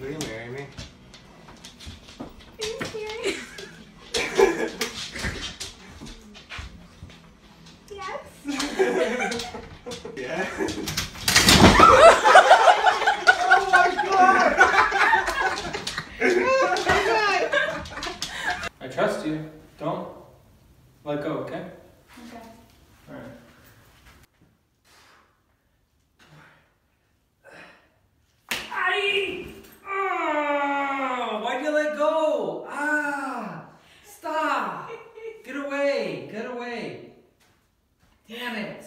Will you marry me? Are you serious? Yes. Yes. Trust you. Don't let go, okay? Okay. All right. Aye! Oh, why'd you let go? Ah! Stop! Get away! Get away! Damn it!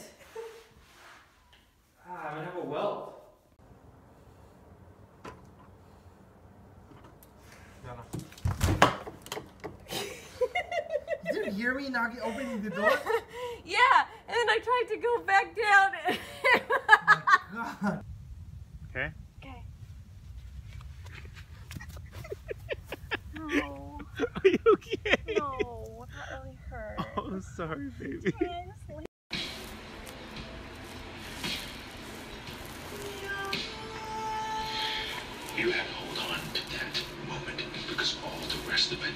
Ah, I'm gonna have a welt. No. Did you hear me knocking, opening the door? Yeah, and then I tried to go back down. Oh my God. Okay. Okay. No. Are you okay? No, that really hurt. Oh, I'm sorry, baby. Yes. You have to hold on to that moment because all the rest of it.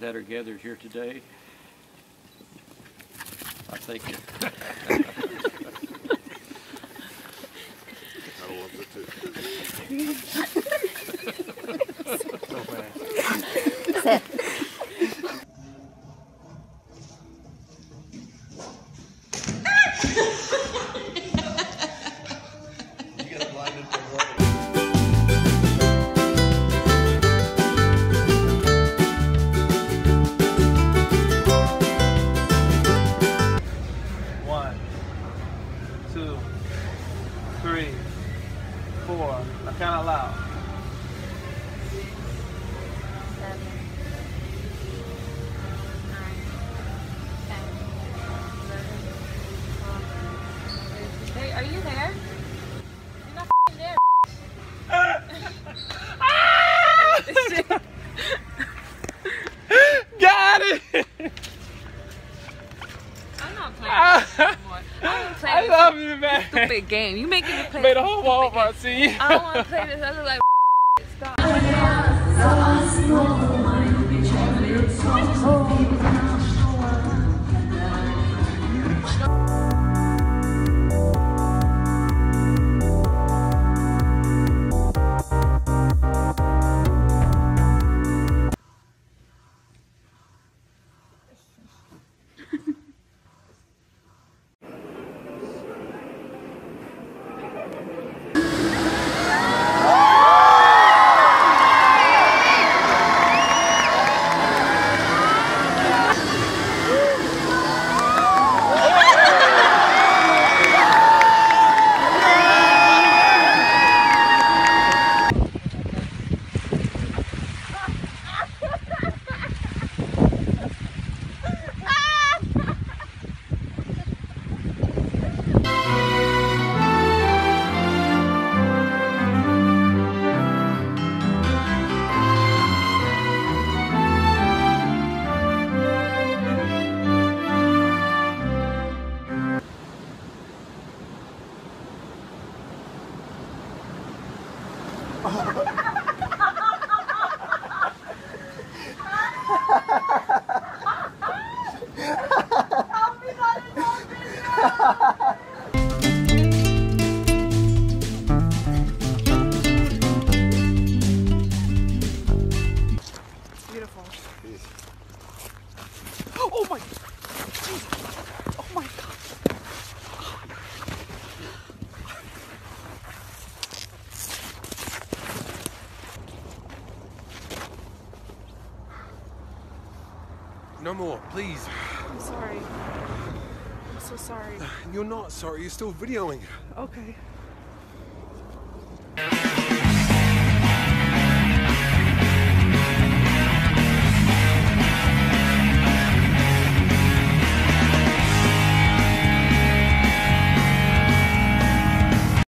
That are gathered here today. I thank you. I love the tooth. So bad. Stupid game. You making me play. Made a whole Walmart scene. I don't want to play this. I look like stop. Help me, buddy, help me, help me. No more, please. I'm sorry. I'm so sorry. You're not sorry. You're still videoing. Okay.